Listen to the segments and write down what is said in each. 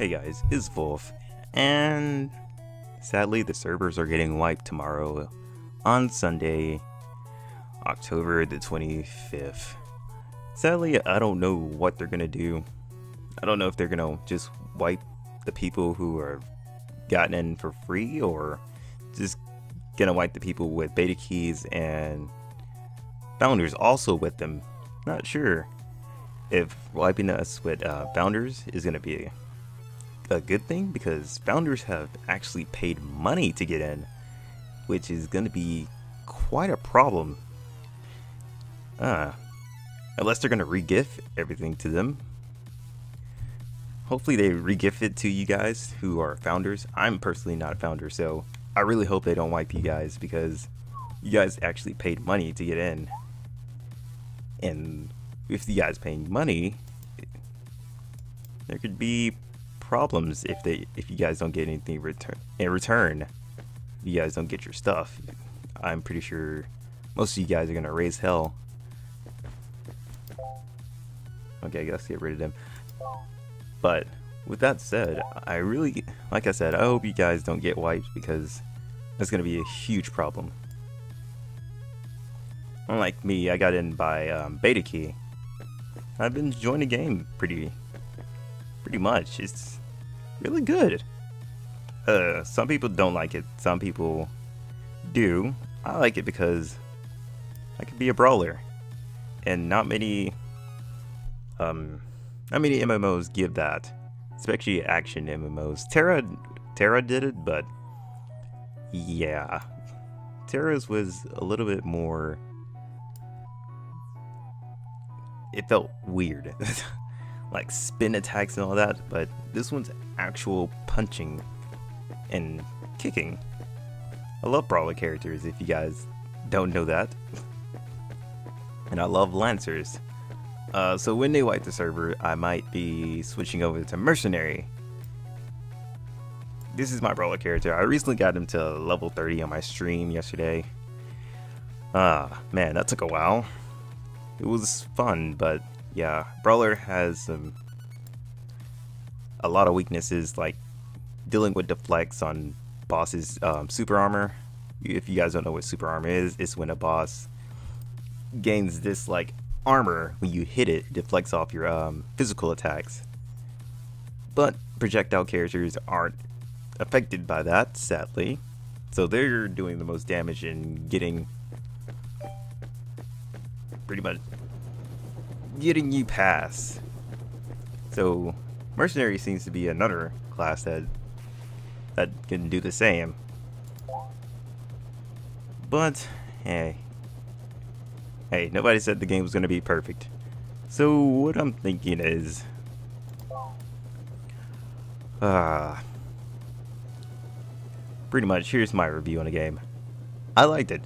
Hey guys, it's Wolf, and sadly the servers are getting wiped tomorrow on Sunday, October the 25th. Sadly, I don't know what they're gonna do. I don't know if they're gonna just wipe the people who are gotten in for free, or just gonna wipe the people with beta keys and founders also with them. Not sure if wiping us with founders is gonna be a good thing, because founders have actually paid money to get in, which is going to be quite a problem. Unless they're going to re-gift everything to them. Hopefully they re-gift it to you guys who are founders. I'm personally not a founder, so I really hope they don't wipe you guys, because you guys actually paid money to get in. And if you guys paying money, there could be problems if you guys don't get anything in return. You guys don't get your stuff. I'm pretty sure most of you guys are gonna raise hell. Okay, let's get rid of them. But with that said, I hope you guys don't get wiped, because that's gonna be a huge problem. Unlike me, I got in by beta key. I've been enjoying the game pretty much. It's really good. Some people don't like it, some people do. I like it because I could be a brawler, and not many MMOs give that, especially action MMOs. TERA did it, but yeah, TERA's was a little bit more, it felt weird. Like spin attacks and all that, but this one's actual punching and kicking. I love brawler characters, if you guys don't know that. And I love lancers. So when they wipe the server, I might be switching over to mercenary. This is my brawler character. I recently got him to level 30 on my stream yesterday. Man, that took a while. It was fun, but yeah, brawler has a lot of weaknesses, like dealing with deflects on bosses. Super armor, if you guys don't know what super armor is, it's when a boss gains this like armor. When you hit it, it deflects off your physical attacks, but projectile characters aren't affected by that, sadly, so they're doing the most damage and getting you pass. So mercenary seems to be another class that can do the same. But hey, nobody said the game was gonna be perfect. So what I'm thinking is, pretty much here's my review on the game. I liked it.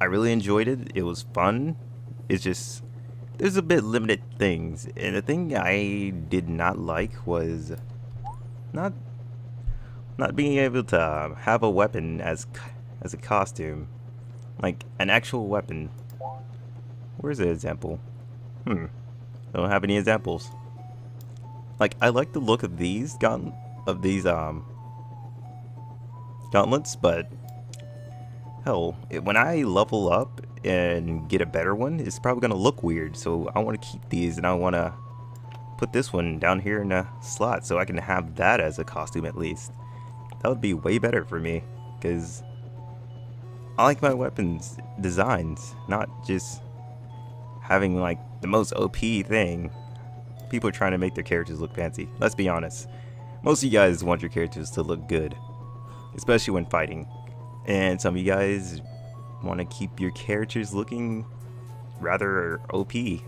I really enjoyed it. It was fun. It's just, there's a bit limited things, and the thing I did not like was not being able to have a weapon as a costume, like an actual weapon. Where's the example? Don't have any examples. Like, I like the look of these gauntlets, but hell, when I level up and get a better one, it's probably gonna look weird, so I want to keep these, and I want to put this one down here in a slot so I can have that as a costume. At least that would be way better for me, because I like my weapons designs, not just having like the most OP thing. People are trying to make their characters look fancy. Let's be honest, most of you guys want your characters to look good, especially when fighting, and some of you guys want to keep your characters looking rather OP and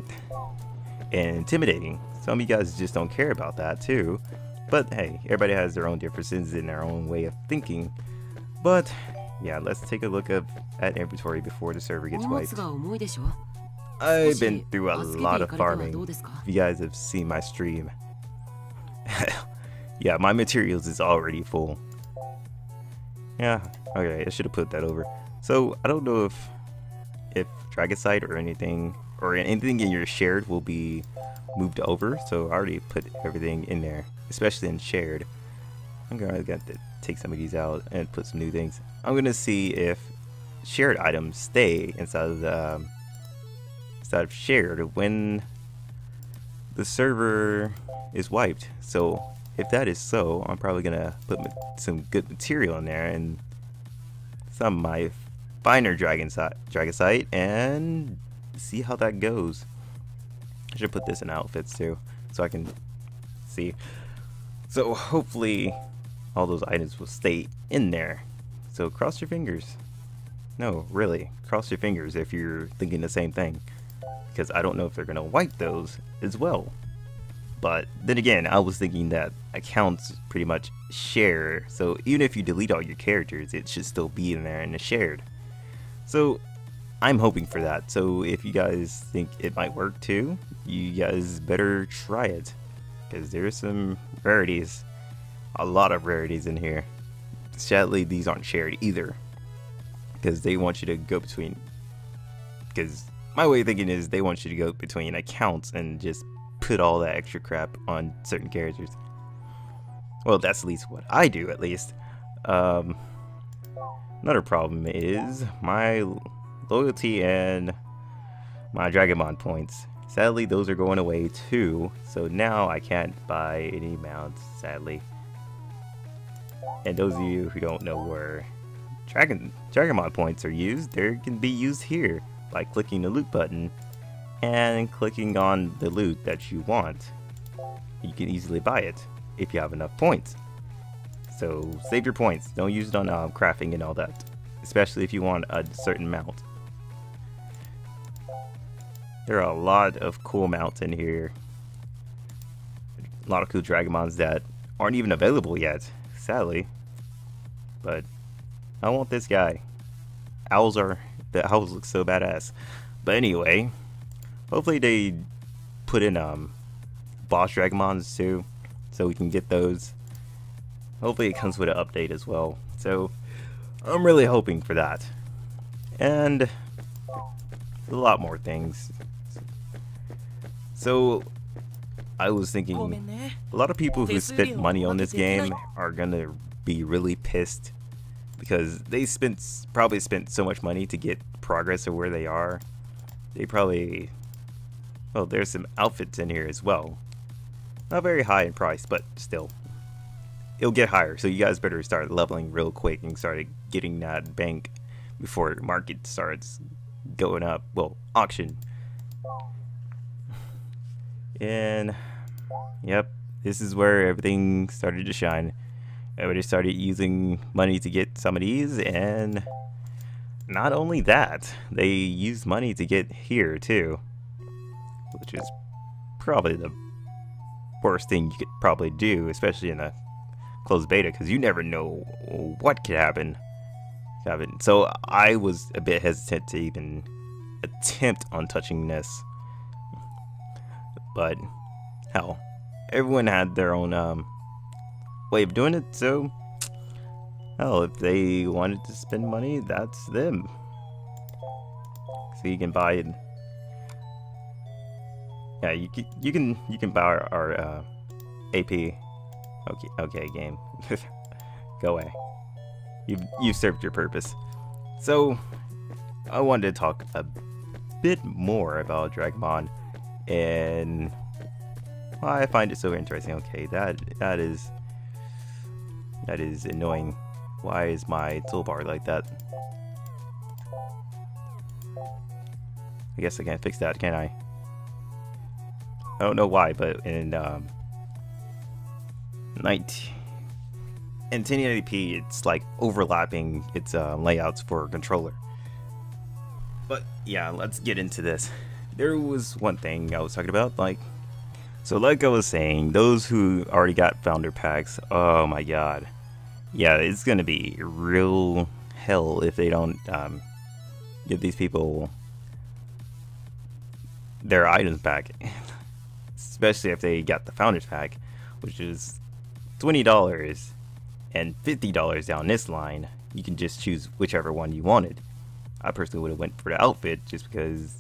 intimidating. Some of you guys just don't care about that too, but hey, everybody has their own differences in their own way of thinking. But yeah, let's take a look at inventory before the server gets wiped. I've been through a lot of farming, if you guys have seen my stream. Yeah, my materials is already full. Yeah, okay, I should have put that over. So I don't know if Dragosite or anything or anything in your shared will be moved over. So I already put everything in there, especially in shared. I'm gonna have to take some of these out and put some new things. I'm gonna see if shared items stay inside of the inside of shared when the server is wiped. So if that is so, I'm probably gonna put some good material in there and some of my finer Dragosite and see how that goes. I should put this in outfits too, so I can see. So hopefully all those items will stay in there. So cross your fingers. No, really, cross your fingers if you're thinking the same thing, because I don't know if they're gonna wipe those as well. But then again, I was thinking that accounts pretty much share, so even if you delete all your characters, it should still be in there and it's shared. So I'm hoping for that. So if you guys think it might work too, you guys better try it, because there's some rarities, a lot of rarities in here. Sadly, these aren't shared either, because they want you to go between, because my way of thinking is they want you to go between accounts and just put all that extra crap on certain characters. Well, that's at least what I do, at least. Another problem is my loyalty and my Dragonmon points. Sadly, those are going away too, so now I can't buy any mounts, sadly. And those of you who don't know where Dragonmon points are used, they can be used here by clicking the loot button and clicking on the loot that you want. You can easily buy it if you have enough points. So save your points, don't use it on crafting and all that, especially if you want a certain mount. There are a lot of cool mounts in here, a lot of cool Dragomons that aren't even available yet, sadly. But I want this guy. The owls look so badass. But anyway, hopefully they put in boss Dragomons too, so we can get those. Hopefully it comes with an update as well, so I'm really hoping for that. And a lot more things. So I was thinking a lot of people who spent money on this game are gonna be really pissed, because they probably spent so much money to get progress of where they are. They probably... well, there's some outfits in here as well. Not very high in price, but still. It'll get higher, so you guys better start leveling real quick and start getting that bank before the market starts going up. Well, auction. And, yep, this is where everything started to shine. Everybody started using money to get some of these, and not only that, they used money to get here too, which is probably the worst thing you could probably do, especially in a closed beta, because you never know what could happen. So I was a bit hesitant to even attempt on touching this, but hell, everyone had their own way of doing it. So hell, if they wanted to spend money, that's them. So you can buy it. Yeah, you can buy our AP. Okay, game. Go away. You've served your purpose. So I wanted to talk a bit more about Dragomon, and I find it so interesting. Okay, that is annoying. Why is my toolbar like that? I guess I can't fix that, can I? I don't know why, but in 1080p, it's like overlapping its layouts for a controller. But yeah, let's get into this. There was one thing I was talking about, like I was saying, those who already got founder packs, oh my god. Yeah, it's gonna be real hell if they don't give these people their items back. Especially if they got the founders pack, which is $20 and $50 down this line. You can just choose whichever one you wanted. I personally would have went for the outfit, just because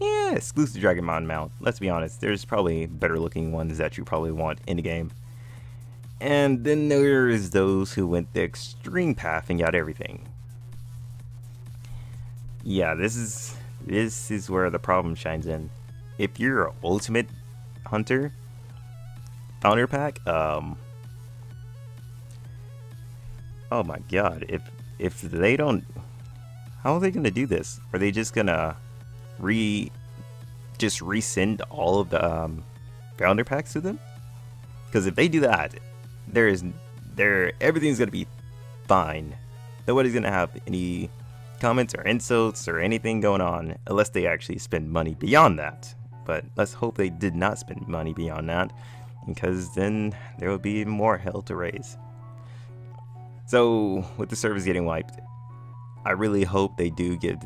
yeah, exclusive Dragonmon mount. Let's be honest, there's probably better looking ones that you probably want in the game. And then there is those who went the extreme path and got everything. Yeah, this is where the problem shines in. If you're an ultimate hunter, founder pack, oh my god, if they don't, how are they gonna do this? Are they just gonna resend all of the founder packs to them? Because if they do that, everything's gonna be fine. Nobody's gonna have any comments or insults or anything going on, unless they actually spend money beyond that. But let's hope they did not spend money beyond that, because then there will be more hell to raise. So with the servers getting wiped, I really hope they do give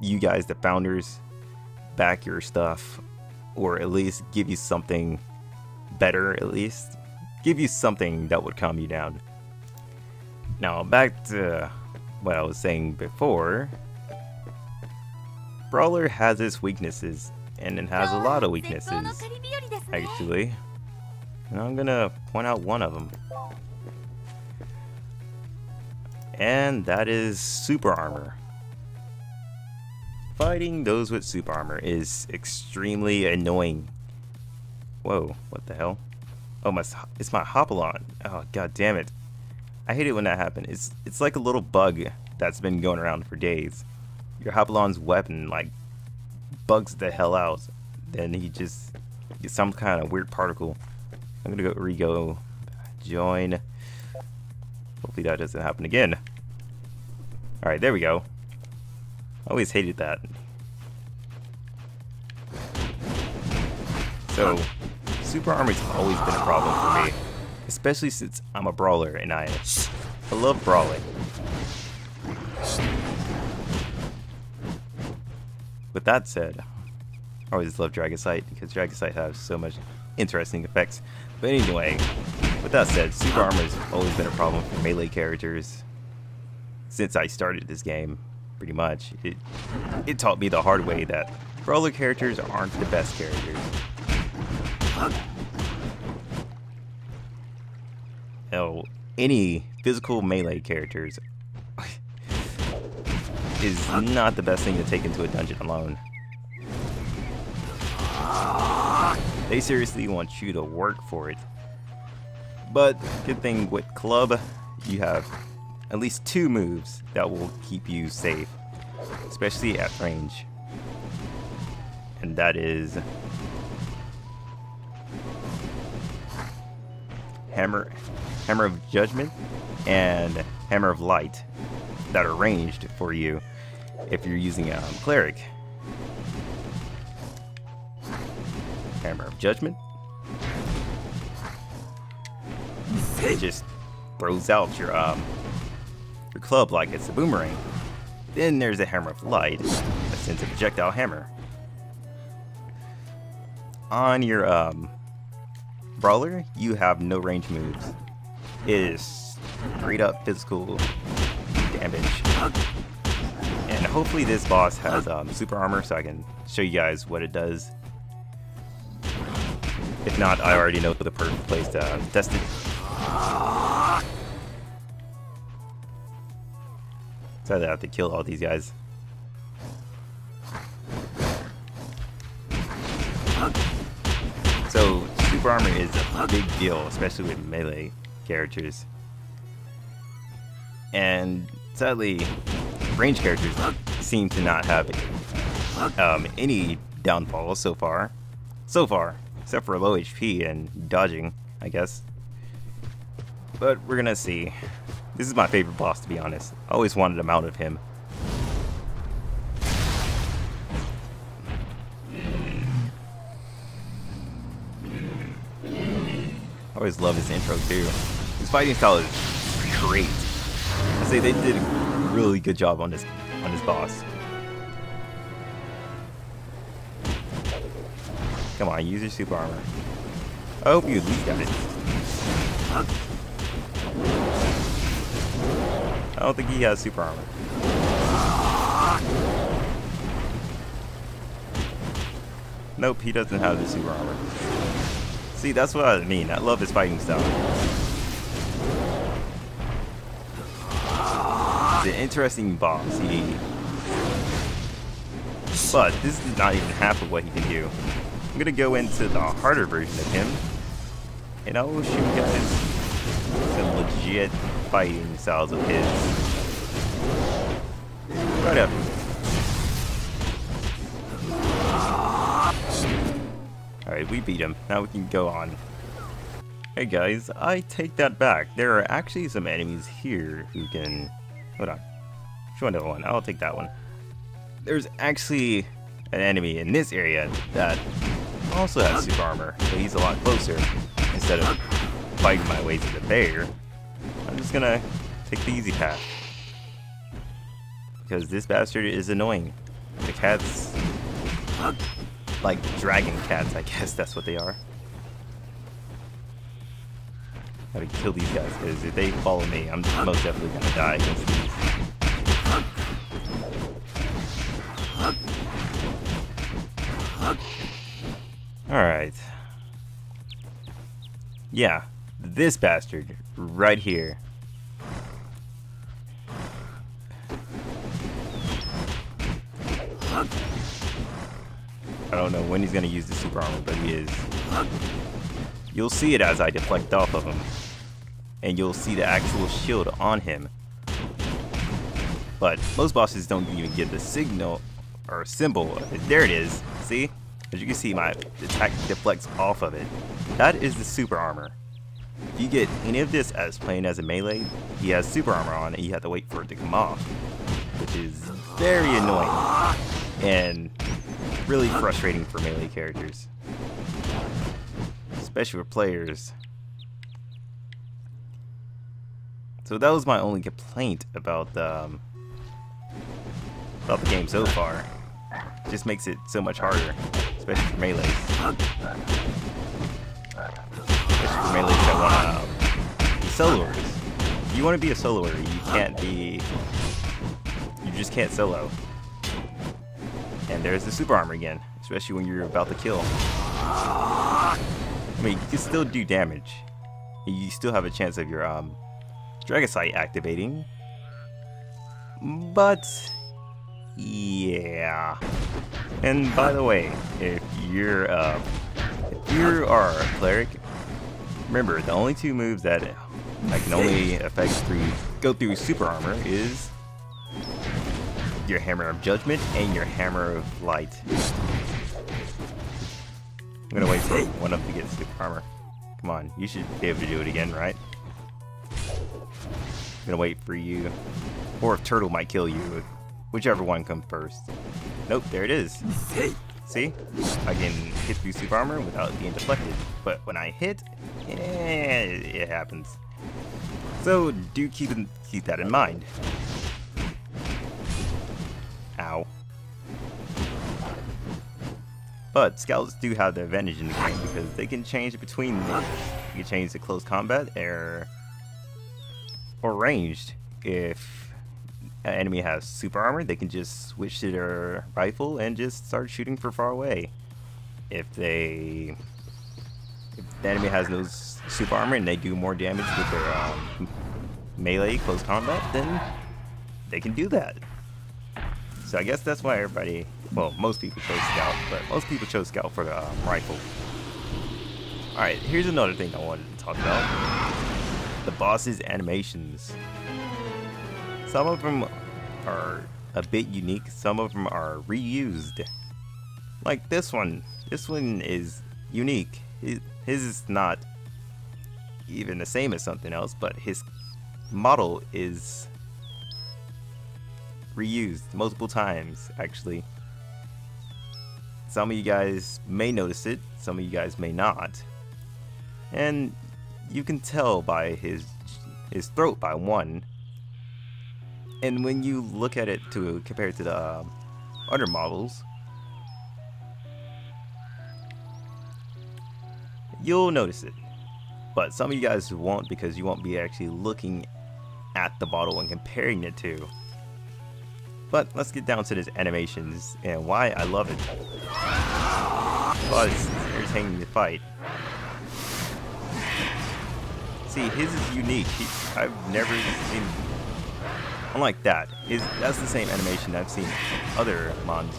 you guys, the founders, back your stuff, or at least give you something better, at least give you something that would calm you down. Now back to what I was saying before, Brawler has its weaknesses, and it has a lot of weaknesses actually, and I'm gonna point out one of them, and that is super armor. Fighting those with super armor is extremely annoying. Whoa, what the hell? Oh my, it's my Hopalon. Oh god damn it. I hate it when that happens. It's like a little bug that's been going around for days. Your Hopalon's weapon like bugs the hell out. Then he just gets some kind of weird particle. I'm gonna go join. Hopefully that doesn't happen again. Alright, there we go. I always hated that. So super armor's always been a problem for me, especially since I'm a brawler and I love brawling. With that said, I always love Dragosite because Dragosite has so much interesting effects. But anyway, with that said, super armor's always been a problem for melee characters since I started this game, pretty much. It taught me the hard way that brawler characters aren't the best characters. Hell, any physical melee characters is not the best thing to take into a dungeon alone. They seriously want you to work for it. But good thing with club, you have at least two moves that will keep you safe, especially at range, and that is Hammer of Judgment and Hammer of Light, that are ranged for you if you're using a cleric. Hammer of Judgment, it just throws out your club like it's a boomerang. Then there's a Hammer of Light that sends a projectile hammer on your brawler. You have no range moves. It is straight up physical damage. And hopefully this boss has super armor so I can show you guys what it does. If not, I already know the perfect place to test it. Sorry that I have to kill all these guys. So super armor is a big deal, especially with melee characters. And sadly, range characters seem to not have any downfalls so far. Except for low HP and dodging, I guess. But we're gonna see. This is my favorite boss, to be honest. I always wanted a mount of him. I always love his intro too. His fighting style is great. I say they did a really good job on this boss. Come on, use your super armor. I hope you at least got it. I don't think he has super armor. Nope, he doesn't have the super armor. See, that's what I mean. I love his fighting style. It's an interesting boss. But this is not even half of what he can do. I'm going to go into the harder version of him. And I'll show you guys some legit fighting styles of his. Right up. Alright, we beat him. Now we can go on. Hey guys, I take that back. There are actually some enemies here who can... Hold on. Which one do I want? I'll take that one. There's actually an enemy in this area that also has super armor, so he's a lot closer. Instead of fighting my way to the bear, I'm just gonna take the easy path. Because this bastard is annoying. The cats... like dragon cats, I guess that's what they are. Gotta kill these guys, because if they follow me, I'm most definitely gonna die against these. Alright. Yeah, this bastard right here. I don't know when he's gonna use the super armor, but he is. You'll see it as I deflect off of him, and you'll see the actual shield on him. But most bosses don't even get the signal or symbol. There it is. See? As you can see, my attack deflects off of it. That is the super armor. If you get any of this as playing as a melee, he has super armor on and you have to wait for it to come off, which is very annoying and really frustrating for melee characters, especially for players. So that was my only complaint about the game so far. It just makes it so much harder. Especially for melee. Especially for melee that want soloers. If you want to be a soloer, you can't be... You just can't solo. And there's the super armor again. Especially when you're about to kill. I mean, you can still do damage. You still have a chance of your Dragosite activating. But... yeah. And by the way, if you are a cleric, remember the only two moves that can only affect go through super armor is your hammer of judgment and your hammer of light. I'm gonna wait for one up to get super armor. Come on, you should be able to do it again, right? I'm gonna wait for you, or if Turtle might kill you. Whichever one comes first. Nope, there it is. See? I can hit through super armor without being deflected. But when I hit, it happens. So do keep that in mind. Ow. But scouts do have the advantage in the game because they can change between them. You can change to close combat or ranged. If an enemy has super armor, they can just switch to their rifle and just start shooting from far away. If the enemy has no super armor and they do more damage with their melee close combat, then they can do that. So I guess that's why everybody, well, most people chose scout, but most people chose scout for the rifle. Alright, here's another thing I wanted to talk about. The boss's animations. Some of them are a bit unique, some of them are reused. Like this one. This one is unique. His is not even the same as something else, but his model is reused multiple times, actually. Some of you guys may notice it, some of you guys may not. And you can tell by his throat by one. And when you look at it compared to the other models, you'll notice it. But some of you guys won't, because you won't be actually looking at the model and comparing it to. But let's get down to these animations and why I love it. fuzz entertaining the fight. See, his is unique. I've never seen, unlike that, that's the same animation I've seen other mons,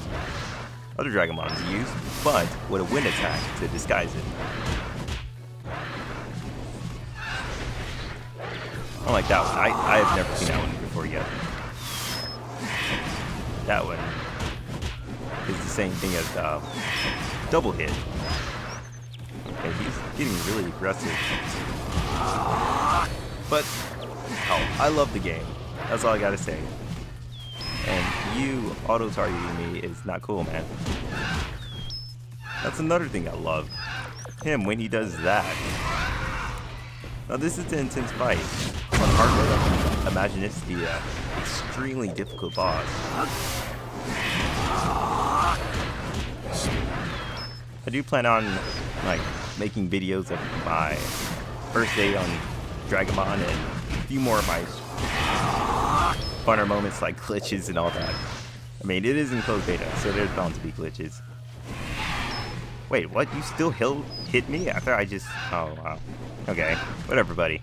other dragon mons use, but with a wind attack to disguise it. Unlike that one, I have never seen that one before yet. That one is the same thing as double hit. Okay, he's getting really aggressive. But, oh, I love the game. That's all I gotta say. And you auto-targeting me is not cool, man. That's another thing I love. Him, when he does that. Now this is an intense fight. On hard mode, imagine it's the extremely difficult boss. I do plan on, like, making videos of my first day on Dragamon and a few more of my funner moments like glitches and all that. I mean, it is in closed beta, so there's bound to be glitches. Wait, what? You still hit me after I just... Oh, wow. Okay, whatever, buddy.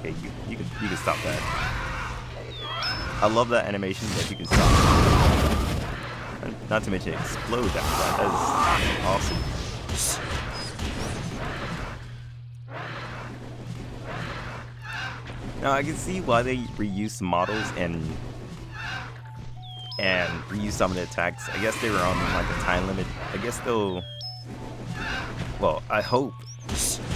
Okay, you can stop that. I love that animation that you can stop. Not to mention explode after that. That is awesome. Now I can see why they reused some models and reused some of the attacks. I guess they were on like a time limit. I guess they'll, well, I hope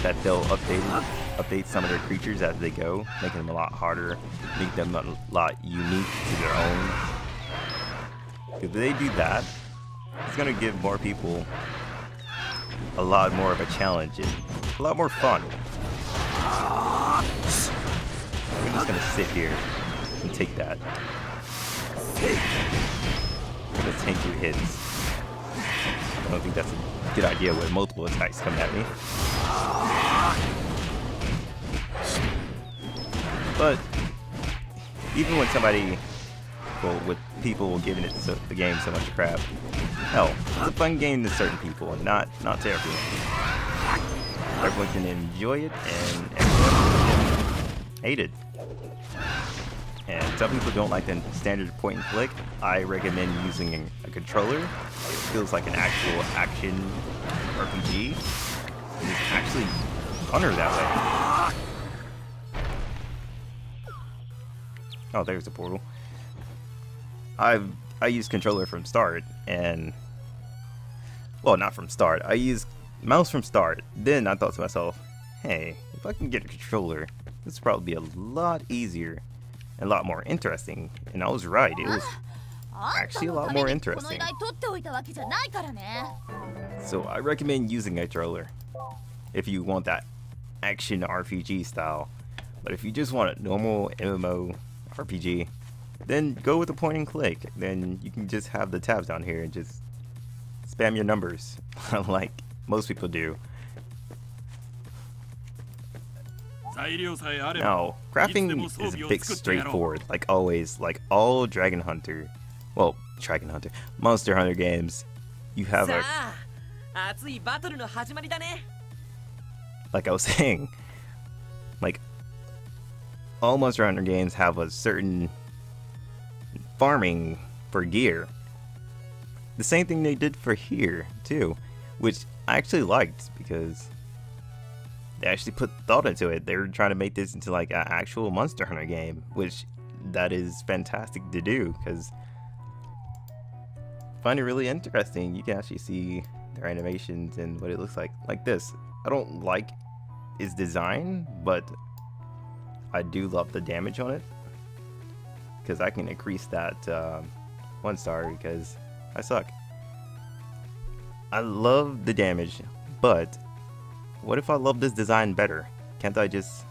that they'll update some of their creatures as they go, making them a lot harder, make them a lot unique to their own. If they do that, it's gonna give more people a lot more of a challenge and a lot more fun. I'm just gonna sit here and take that. I'm gonna tank your hits. I don't think that's a good idea when multiple attacks come at me. But even when somebody, well, with people giving it the game so much crap, hell, it's a fun game to certain people, and not to everyone. Everyone can enjoy it, and everyone can hate it. And some people don't like the standard point and click. I recommend using a controller. It feels like an actual action RPG. It is actually funner that way. Oh, there's the portal. I used controller from start, and well, not from start. I used mouse from start. Then I thought to myself, hey, if I can get a controller, this would probably be a lot easier. A lot more interesting, and I was right. It was actually a lot more interesting. So I recommend using a controller if you want that action RPG style. But if you just want a normal MMO RPG, then go with the point and click. Then you can just have the tabs down here and just spam your numbers like most people do. Now, crafting is a bit straightforward, like always, like all Monster Hunter games, you have a... Like I was saying, like, all Monster Hunter games have a certain farming for gear. The same thing they did for here, too, which I actually liked, because... they actually put thought into it. They were trying to make this into like an actual Monster Hunter game, which that is fantastic to do because I find it really interesting. You can actually see their animations and what it looks like this. I don't like its design, but I do love the damage on it because I can increase that 1 star because I suck. I love the damage, but what if I love this design better? Can't I just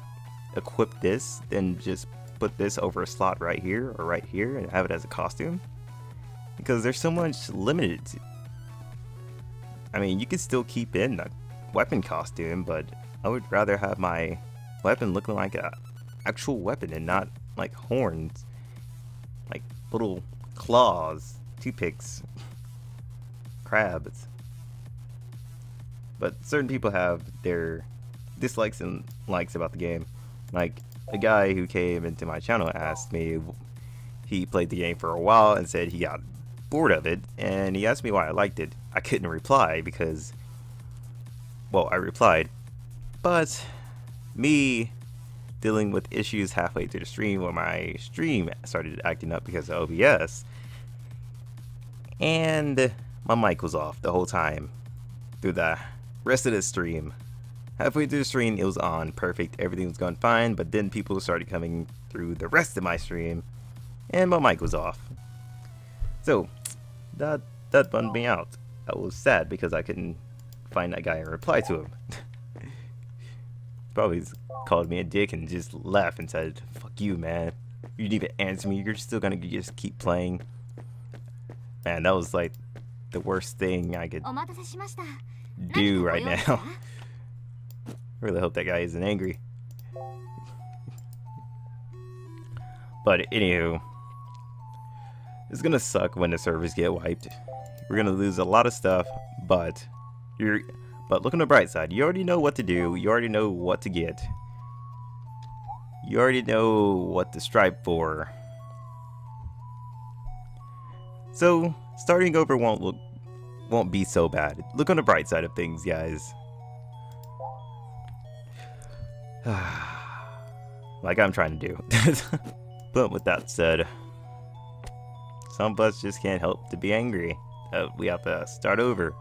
equip this, then just put this over a slot right here or right here and have it as a costume? Because there's so much limited. I mean, you could still keep in the weapon costume, but I would rather have my weapon looking like a actual weapon and not like horns, like little claws, toothpicks, crabs. but certain people have their dislikes and likes about the game. Like a guy who came into my channel asked me, he played the game for a while and said he got bored of it, and he asked me why I liked it. I couldn't reply because, well, I replied, but me dealing with issues halfway through the stream when my stream started acting up because of OBS, and my mic was off the whole time through the rest of the stream. Halfway through the stream it was on perfect, everything was going fine, but then people started coming through the rest of my stream and my mic was off. So that bummed me out. I was sad because I couldn't find that guy and reply to him. Probably called me a dick and just laughed and said, "Fuck you, man. You didn't even answer me. You're still gonna just keep playing." Man, that was like the worst thing I could do right now. I really hope that guy isn't angry. But anywho, it's gonna suck when the servers get wiped. We're gonna lose a lot of stuff, but look on the bright side. You already know what to do. You already know what to get. You already know what to strive for. So starting over won't be so bad. Look on the bright side of things, guys. Like I'm trying to do. But with that said, some of us just can't help to be angry. We have to start over.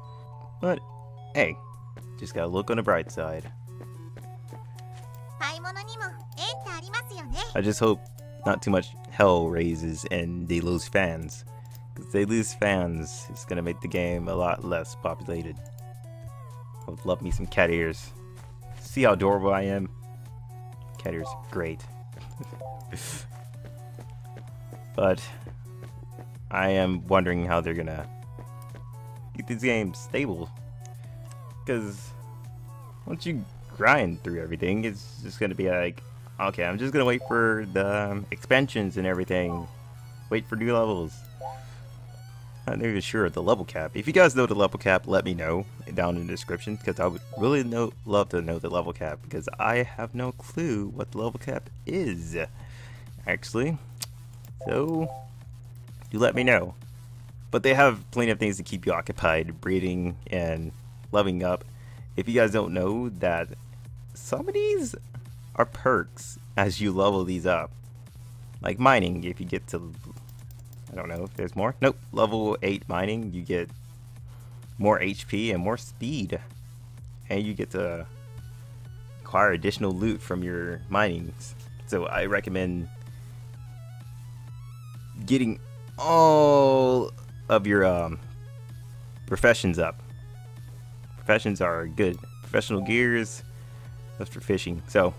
But hey, just gotta look on the bright side. I just hope not too much hell raises and they lose fans. Because they lose fans, it's gonna make the game a lot less populated. I would love me some cat ears. See how adorable I am? Cat ears, great. But I am wondering how they're gonna keep this game stable. Because once you grind through everything, it's just going to be like, okay, I'm just going to wait for the expansions and everything. Wait for new levels. I'm not even sure of the level cap. If you guys know the level cap, let me know down in the description, because I would really love to know the level cap, because I have no clue what the level cap is, actually. So, do let me know. But they have plenty of things to keep you occupied, breeding and leveling up. If you guys don't know that, some of these are perks as you level these up. Like mining, if you get to, I don't know if there's more. Nope, level 8 mining, you get more HP and more speed. And you get to acquire additional loot from your mining. So I recommend getting all of your professions up. Professions are good. Professional gears, that's for fishing. So,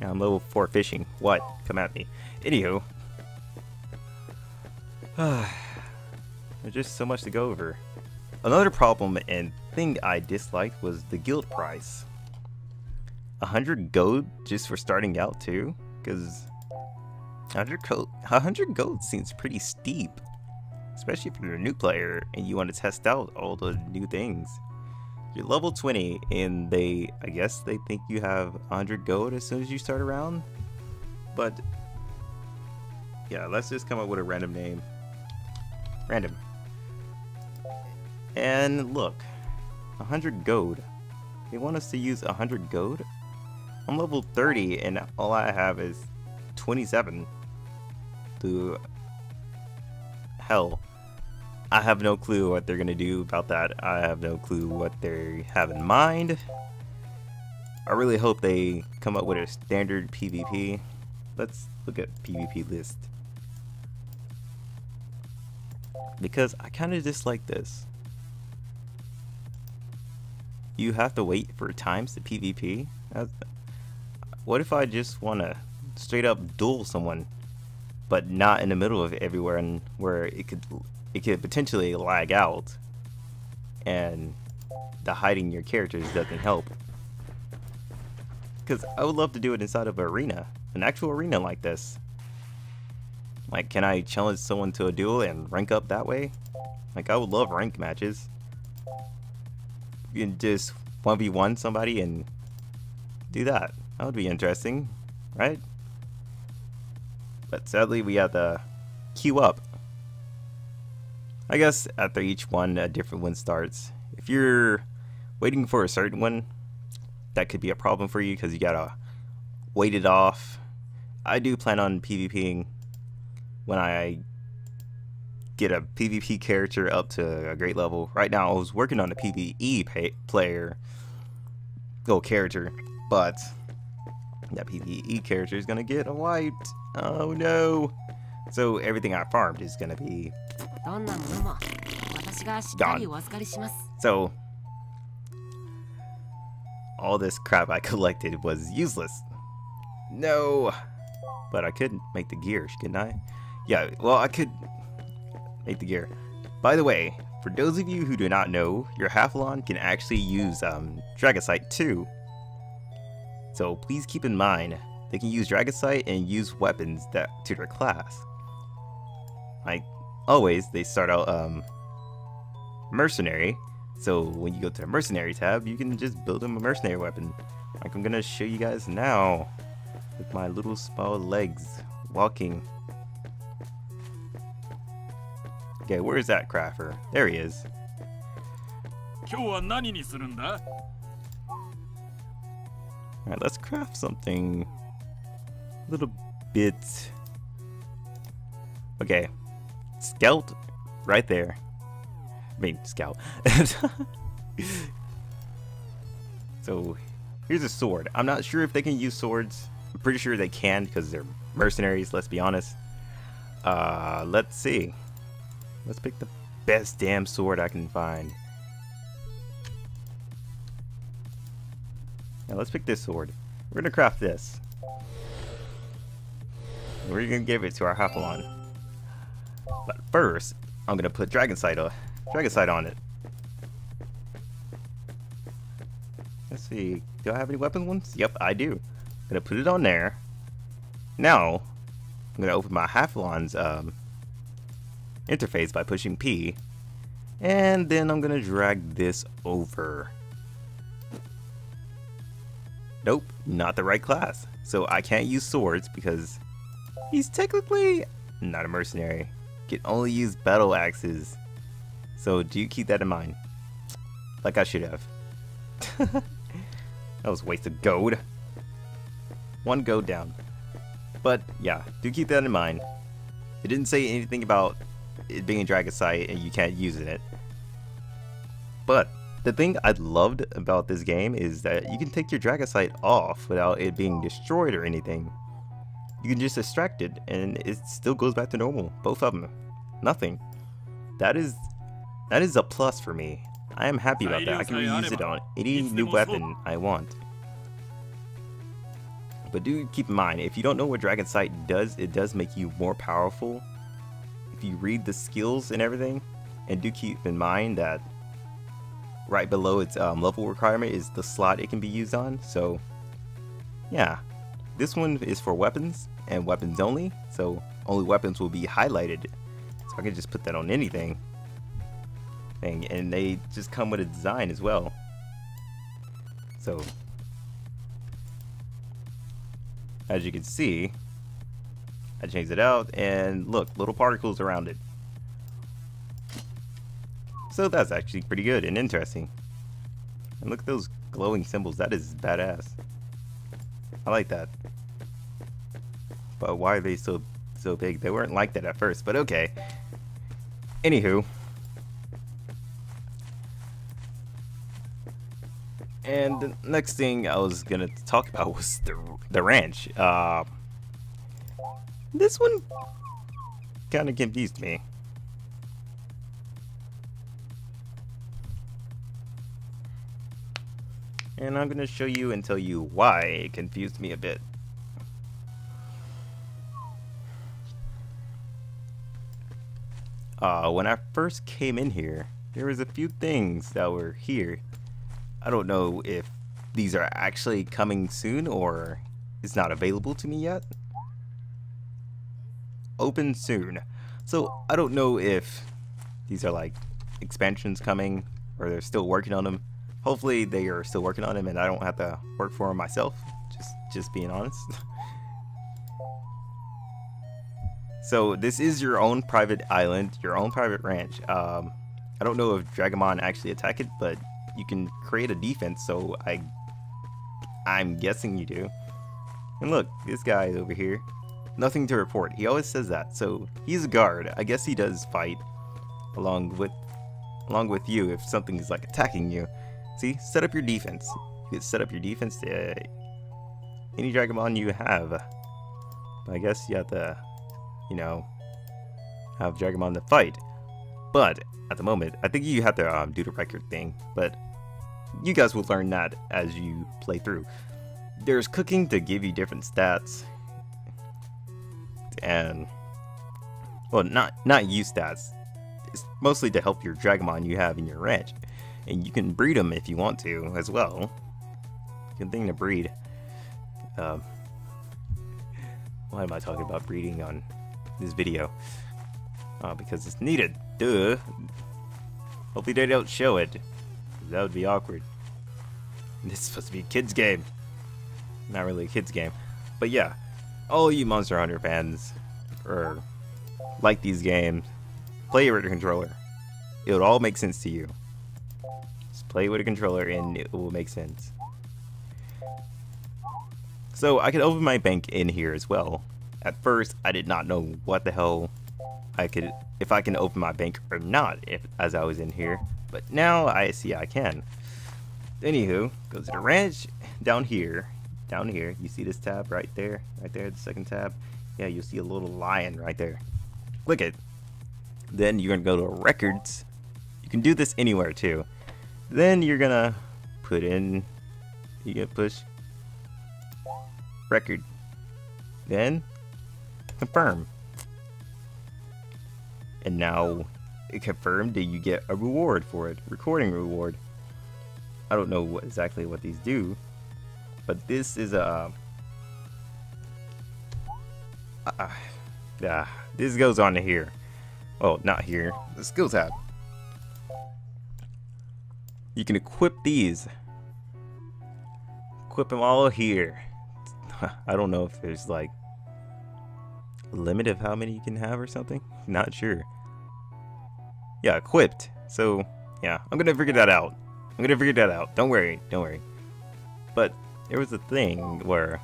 yeah, I'm level 4 fishing. What? Come at me. Anywho. There's just so much to go over. Another problem and thing I disliked was the guild price. 100 gold just for starting out too? Because 100 gold seems pretty steep. Especially if you're a new player and you want to test out all the new things. You're level 20 and I guess they think you have 100 gold as soon as you start around. But yeah, let's just come up with a random name. Random. And look, 100 gold. They want us to use 100 gold? I'm level 30 and all I have is 27. To hell. I have no clue what they're gonna do about that. I have no clue what they have in mind. I really hope they come up with a standard PvP. Let's look at PvP list. Because I kinda dislike this. You have to wait for times to PvP? What if I just wanna straight up duel someone, but not in the middle of everywhere and where it could potentially lag out, and the hiding your characters doesn't help. Because I would love to do it inside of an arena, an actual arena like this. Like, can I challenge someone to a duel and rank up that way? Like, I would love rank matches. You can just 1v1 somebody and do that. That would be interesting, right? But sadly, we have to queue up. I guess after each one, a different one starts. If you're waiting for a certain one, that could be a problem for you because you gotta wait it off. I do plan on PvPing when I get a PvP character up to a great level. Right now, I was working on a PvE player, little character, but that PvE character is gonna get wiped. Oh no! So everything I farmed is gonna be gone. So all this crap I collected was useless. No, but I could make the gear, couldn't I? Yeah, well, I could make the gear. By the way, for those of you who do not know, your Hopalon can actually use Dragosite too. So please keep in mind, they can use Dragosite and use weapons that to their class. Like always, they start out mercenary. So when you go to the mercenary tab, you can just build them a mercenary weapon. Like I'm gonna show you guys now with my little small legs walking. Okay, where is that crafter? There he is. Alright, let's craft something a little bit. Okay, scout right there. I mean, scout. So, here's a sword. I'm not sure if they can use swords. I'm pretty sure they can because they're mercenaries, let's be honest. Let's see. Let's pick the best damn sword I can find. Now, let's pick this sword. We're gonna craft this. We're gonna give it to our Hopalon. But first, I'm gonna put Dragosite on it. Let's see, do I have any weapon ones? Yep, I do. I'm gonna put it on there. Now, I'm gonna open my Hopalon's interface by pushing P, and then I'm gonna drag this over. Nope, not the right class. So I can't use swords because he's technically not a mercenary. Can only use battle axes. So do keep that in mind. Like I should have. That was a waste of gold. One gold down. But yeah, do keep that in mind. It didn't say anything about it being a Dragosite and you can't use it. But the thing I loved about this game is that you can take your Dragosite off without it being destroyed or anything. You can just extract it and it still goes back to normal. Both of them. Nothing. That is a plus for me. I am happy about that. I can reuse it on any new weapon I want. But do keep in mind, if you don't know what Dragosite does, it does make you more powerful. If you read the skills and everything, and do keep in mind that right below its level requirement is the slot it can be used on. So, yeah. This one is for weapons, and weapons only, so only weapons will be highlighted. So I can just put that on anything. And they just come with a design as well. So, as you can see, I changed it out, and look, little particles around it. So that's actually pretty good and interesting. And look at those glowing symbols, that is badass. I like that. But why are they so big? They weren't like that at first, but okay. Anywho. And the next thing I was gonna talk about was the ranch. This one kinda confused me. And I'm gonna show you and tell you why it confused me a bit. When I first came in here, there was a few things that were here. I don't know if these are actually coming soon or it's not available to me yet. Open soon. So I don't know if these are like expansions coming or they're still working on them. hopefully they are still working on him and I don't have to work for him myself, just being honest. So this is your own private island, your own private ranch. I don't know if Dragomon actually attack it, but you can create a defense, so I'm guessing you do. And look, this guy is over here. Nothing to report. He always says that. So he's a guard. I guess he does fight along with you if something's like attacking you. See, set up your defense. You can set up your defense to any Dragomon you have. But I guess you have to, you know, have Dragomon to fight. But at the moment, I think you have to do the record thing. But you guys will learn that as you play through. There's cooking to give you different stats, and well, not you stats. It's mostly to help your Dragomon you have in your ranch, and you can breed them if you want to as well. Good thing to breed. Why am I talking about breeding on this video? Because it's needed. Duh. Hopefully they don't show it. That would be awkward. This is supposed to be a kid's game. Not really a kid's game. But yeah. All you Monster Hunter fans or like these games, play with a controller. It would all make sense to you. Just play with a controller and it will make sense. So I could open my bank in here as well. At first, I did not know what the hell if I can open my bank or not as I was in here, but now I see I can. Anywho, go to the ranch down here. You see this tab right there, the second tab. Yeah, you'll see a little lion right there. Click it. Then you're gonna go to records. You can do this anywhere too. Then you're gonna put in, you get push record. Then confirm. And now it confirmed that you get a reward for it, recording reward. I don't know exactly what these do, but this is a this goes on to here. Oh, not here. The skill tab. You can equip these. Equip them all here. I don't know if there's like a limit of how many you can have or something. Not sure. Yeah, equipped. So yeah, I'm gonna figure that out. Don't worry, But there was a thing where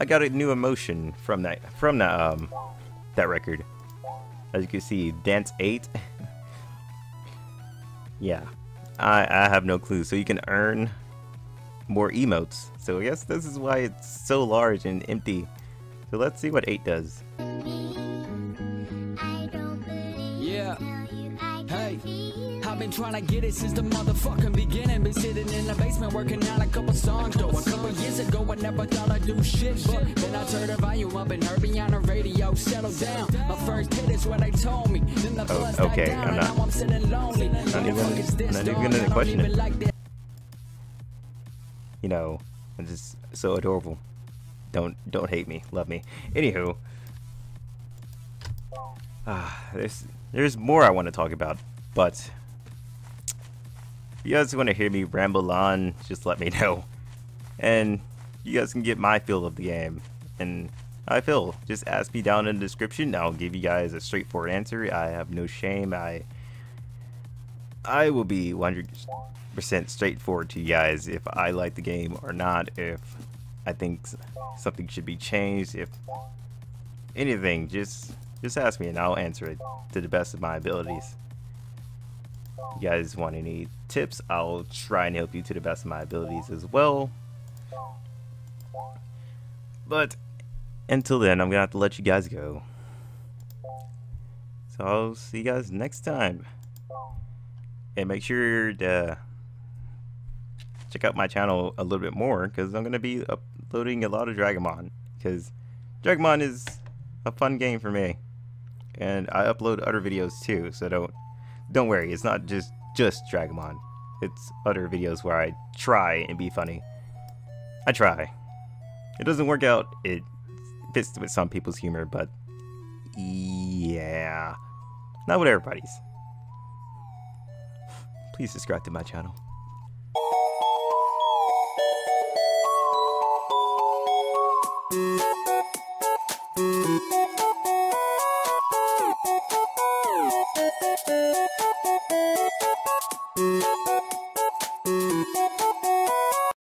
I got a new emotion from that record. As you can see, dance 8. Yeah, I have no clue. So you can earn more emotes. So I guess this is why it's so large and empty. So let's see what 8 does. I've been trying to get it since the motherfucking beginning. Been sitting in the basement working on a couple songs though. A couple years ago I never thought I'd do shit, but then I turned the volume up and heard me on the radio. Settle down. My first hit is what they told me. Then the buzz died down and now I'm sitting lonely. I'm not even gonna question it. You know, it's just so adorable. Don't hate me, love me. Anywho, there's more I want to talk about, but if you guys want to hear me ramble on, just let me know. And you guys can get my feel of the game. And I feel, just ask me down in the description. I'll give you guys a straightforward answer. I have no shame. I will be 100% straightforward to you guys if I like the game or not. If I think something should be changed. If anything, just ask me and I'll answer it to the best of my abilities. You guys want any tips, I'll try and help you to the best of my abilities as well. But until then, I'm gonna have to let you guys go. So I'll see you guys next time. And make sure to check out my channel a little bit more, because I'm gonna be uploading a lot of Dragomon, because Dragomon is a fun game for me. And I upload other videos too, so don't worry, it's not just Dragomon. It's other videos where I try and be funny. I try. It doesn't work out. It fits with some people's humor, but yeah, not with everybody's. please subscribe to my channel.